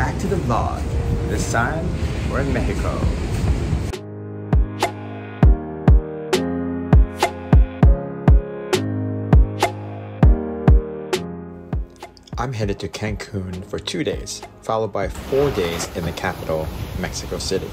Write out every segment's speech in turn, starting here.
back to the vlog. This time, we're in Mexico. I'm headed to Cancun for 2 days, followed by 4 days in the capital, Mexico City.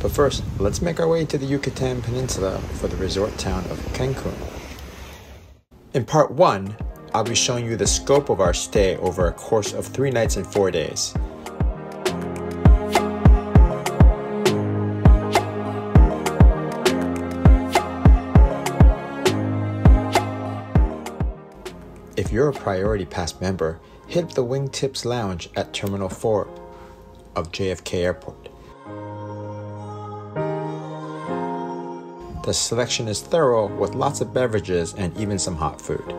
But first, let's make our way to the Yucatan Peninsula for the resort town of Cancun. In part 1, I'll be showing you the scope of our stay over a course of 3 nights and 4 days. If you're a Priority Pass member, hit up the Wingtips Lounge at Terminal 4 of JFK Airport. The selection is thorough with lots of beverages and even some hot food.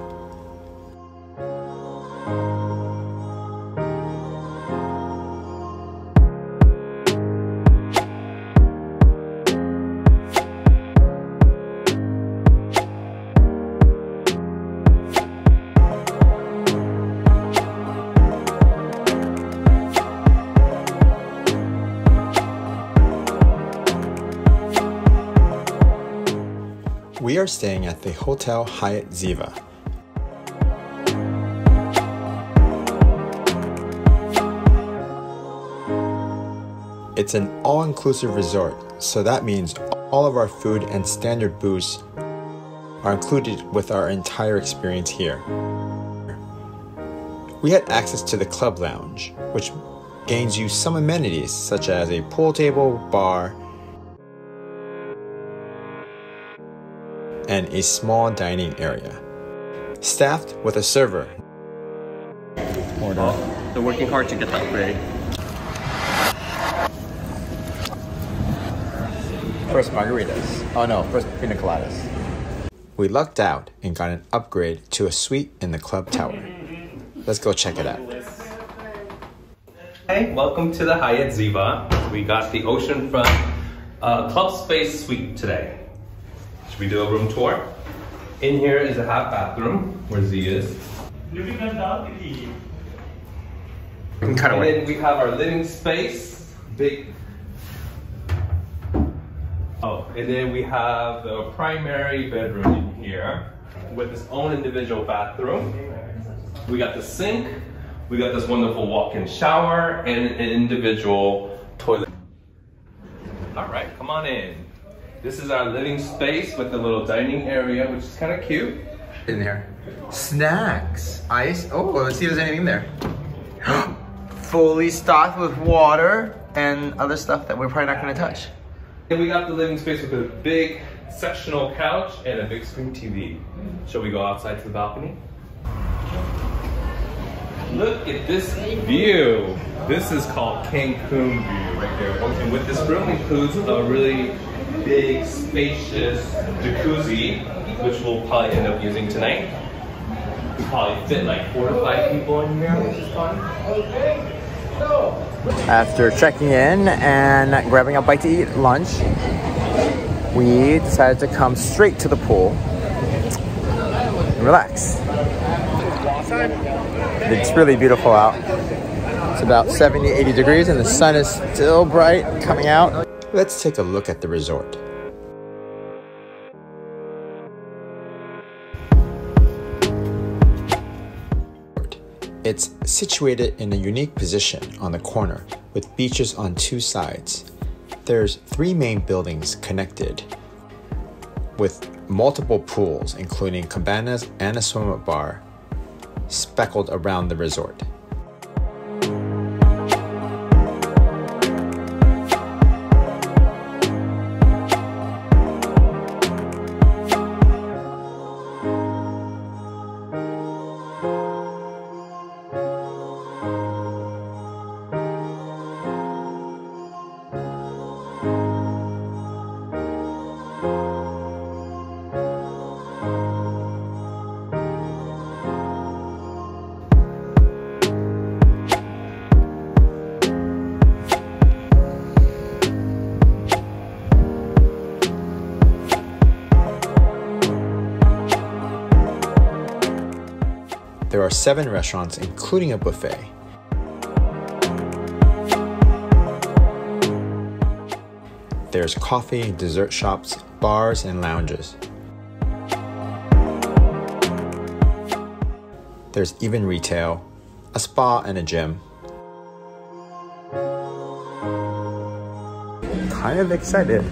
We are staying at the Hotel Hyatt Ziva. It's an all-inclusive resort, so that means all of our food and standard booze are included with our entire experience here. We had access to the club lounge, which gains you some amenities such as a pool table, bar, and a small dining area, staffed with a server. Oh, they're working hard to get that upgrade. First margaritas. Oh no, first pina coladas. We lucked out and got an upgrade to a suite in the club tower. Let's go check it out. Hey, welcome to the Hyatt Ziva. We got the oceanfront club space suite today. Should we do a room tour? In here is a half bathroom where Z is. We can cut away. And then we have our living space, big. Oh, and then we have the primary bedroom in here with its own individual bathroom. We got the sink. We got this wonderful walk-in shower and an individual toilet. All right, come on in. This is our living space with a little dining area, which is kind of cute. In there. Snacks, ice. Oh, let's see if there's anything there. Fully stocked with water and other stuff that we're probably not gonna touch. And we got the living space with a big sectional couch and a big screen TV. Shall we go outside to the balcony? Look at this view. This is called Cancun view right there. And with this room includes a really big, spacious jacuzzi, which we'll probably end up using tonight. We probably fit like 4 to 5 people in here, which is fun. After checking in and grabbing a bite to eat lunch, we decided to come straight to the pool and relax. It's really beautiful out. It's about 70, 80 degrees and the sun is still bright coming out. Let's take a look at the resort. It's situated in a unique position on the corner with beaches on 2 sides. There's 3 main buildings connected with multiple pools, including cabanas and a swim up bar speckled around the resort. There are 7 restaurants, including a buffet. There's coffee, dessert shops, bars, and lounges. There's even retail, a spa, and a gym. Kind of excited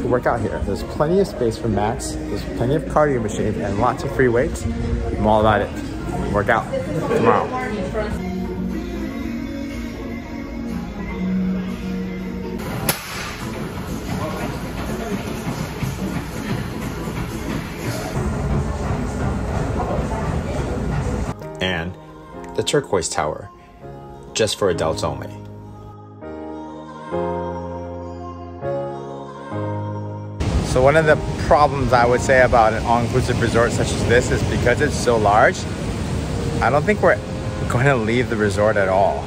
to work out here. There's plenty of space for mats, there's plenty of cardio machines, and lots of free weights. I'm all about it. Work out tomorrow. And the Turquoise Tower, just for adults only. So one of the problems I would say about an all-inclusive resort such as this is because it's so large, I don't think we're going to leave the resort at all.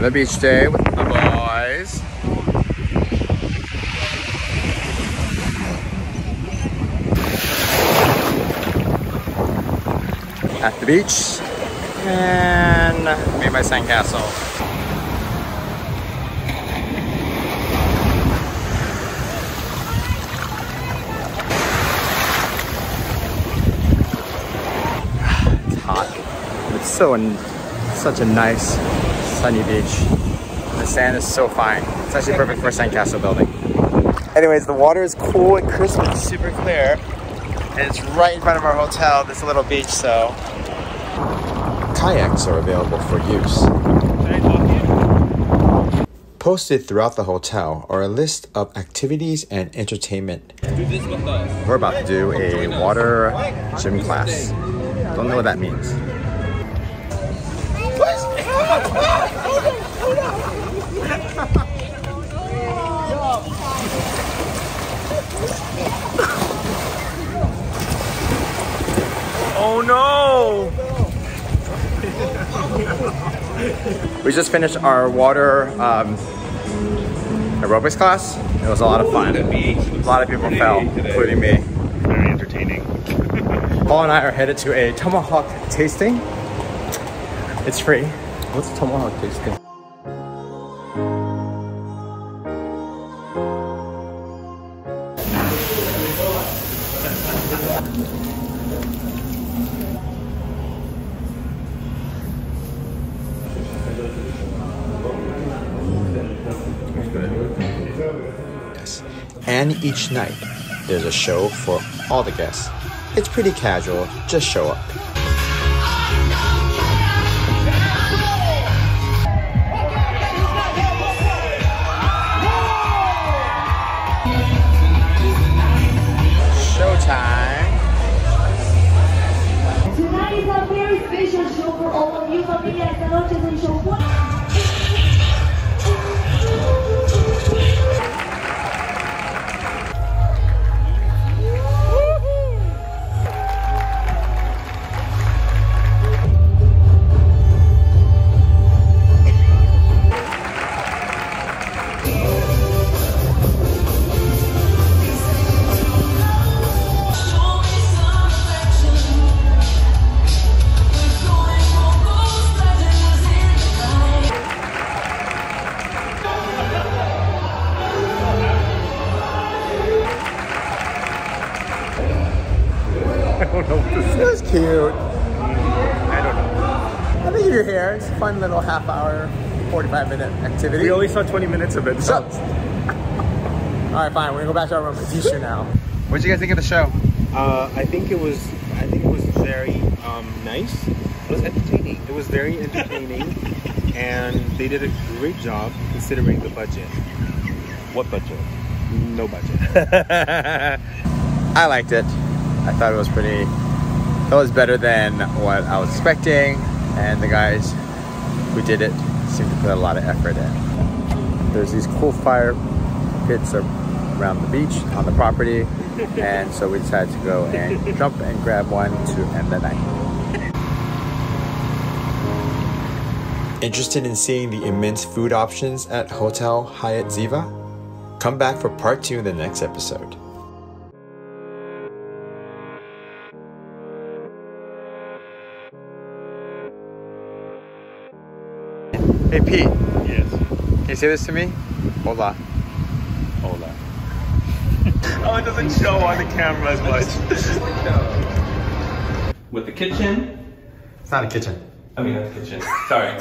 The beach day with the boys. At the beach and made my sandcastle. It's hot. It's such a nice sunny beach. The sand is so fine. It's actually perfect for sandcastle building. Anyways, the water is cool and crisp and super clear. And it's right in front of our hotel, this little beach, so. Kayaks are available for use. Posted throughout the hotel are a list of activities and entertainment. We're about to do a water gym class. Don't know what that means. Oh no! We just finished our water aerobics class. It was a lot of fun. A lot of people fell, including me. Very entertaining. Paul and I are headed to a tomahawk tasting. It's free. What's a tomahawk tasting? And each night, there's a show for all the guests. It's pretty casual, just show up. Showtime! Tonight is a very special show for all of you coming at the Lucha and Show. This is cute. I don't know. I think you're here. It's a fun little half hour, 45-minute activity. We only saw 20 minutes of it. So. Alright, fine. We're gonna go back to our room for t-shirt now. What did you guys think of the show? I think it was very nice. It was entertaining. It was very entertaining. And they did a great job considering the budget. What budget? No budget. I liked it. I thought it was pretty, that was better than what I was expecting, and the guys who did it seemed to put a lot of effort in. There's these cool fire pits around the beach on the property, and so we decided to go and jump and grab one to end the night. Interested in seeing the immense food options at Hotel Hyatt Ziva? Come back for part 2 in the next episode. Hey Pete. Yes. Can you say this to me? Hola. Hola. Oh, it doesn't show on the camera as much. With the kitchen. It's not a kitchen. I mean, that's kitchen. Sorry.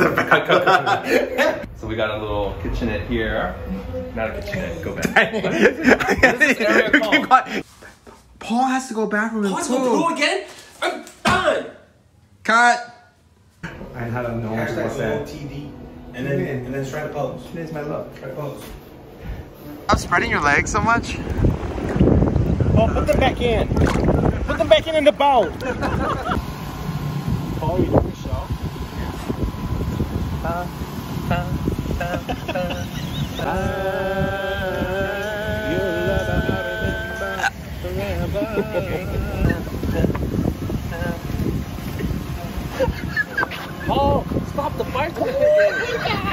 So we got a little kitchenette here. Not a kitchenette. Go back. Paul has to go bathroom. Paul has to go poo again? I'm done. Cut. I had a no idea what's that. TD. And then try to pose. Today's my luck. Try to pose. I'm spreading your legs so much. Oh, put them back in. Put them back in the bowl. Paul, you doing show? Paul, stop the bike.